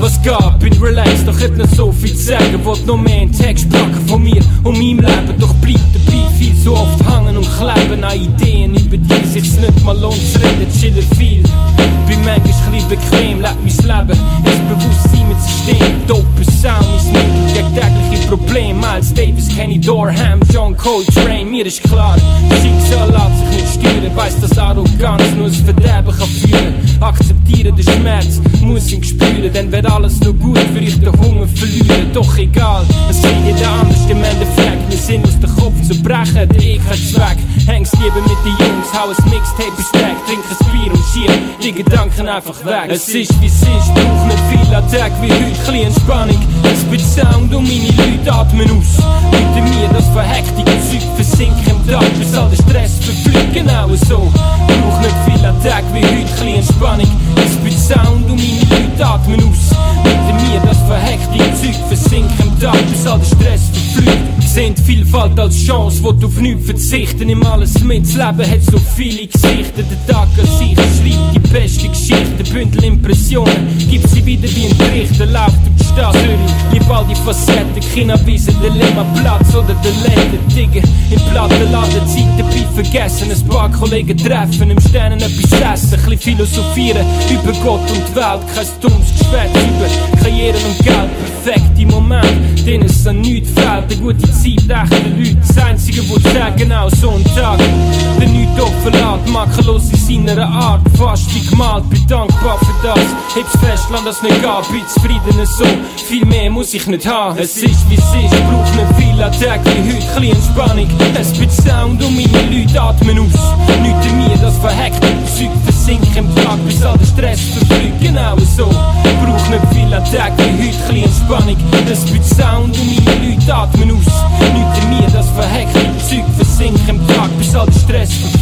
Was gab, bin relaxed, doch hätt nicht so viel zu sagen. Wollt noch mehr einen Text packen von mir und meinem Leben. Doch bleibt dabei viel so oft hängen und kleben an Ideen, über die sich's nicht mal lohnt zu reden. Chillen viel, bin manchmal ein bisschen bequem. Lebt mein Leben, ist Bewusstsein mit System. Dope Sound, mein Mittel gegen tägliche Probleme. Miles Davis, Kenny Dorham, John Coltrane. Mir ist klar, das Schicksal lässt sich nicht steuern. Weiss, dass Arroganz nur ein Verderben kann führen. Akzeptieren den Schmerz, muss ihn spüren, denn wer alles nur gut, würde ich den Hunger verlieren. Doch egal, es sei jeder anders im Endeffekt. Wir sind aus dem Kopf zu brechen, der ich hat's weg. Häng's lieber mit den Jungs, hau ein Mixtape ins Tag, trink ein Bier und schier die Gedanken einfach weg. Es ist wie es ist, brauch nicht viel an Tag wie heute, kleine Entspannung. Es wird Sound und meine Leute atmen aus. Leute mir das verhektige Zeug versinken im Tag, bis all der Stress verfliegt, genau so. Brauch nicht viel an Tag wie heute, kleine Entspannung. Es wird Sound und meine Leute atmen aus. Hinter mir das verheckte Zeug versinkt im Tag, bis all der Stress verflügt. Sehnt Vielfalt als Chance, wo du auf nichts verzichten. Nimm alles mit, das Leben hat so viele Gesichter. Der Tag an sich schreibt die beste Geschichte. Bündel Impressionen, gib sie wieder wie ein Trichter. Lauf durch die Stadt, gib all die Facetten. China-Wiese, Dilemma, Platz oder der Läden. Digger im Plattenladen, Zeit dabei vergessen. Ein paar Kollegen treffen, im Sternen etwas essen. Ein bisschen philosophieren über Gott und Welt. Kein dummes Geschwätz über Karrieren und Geld. Perfekte Moment, denen es an nichts fehlt. Eine gute Zeit, echte Leute, das Einzige, wo sagen, genau so ein Tag. Der nichts verlässt, makellos in seiner Art. Fast wie gemalt, bin dankbar für das. Heb's fest, lass das nicht gehen, bin zufrieden so. Viel mehr muss ich nicht haben. Es ist wie es ist, brauch nicht viel an Tag wie heute, ein bisschen Entspannung. Es wird Sound und meine Leute atmen aus. Nichts in mir, das verheckte Zeug versinkt im Tag, bis all der Stress verfliegt, genau so. Brauch nicht viel an Tag wie heute, ein bisschen Entspannung. Es wird Sound und meine Leute atmen aus. Nichts in mir, das verheckte Zeug versinkt im Tag, bis all der Stress verfliegt.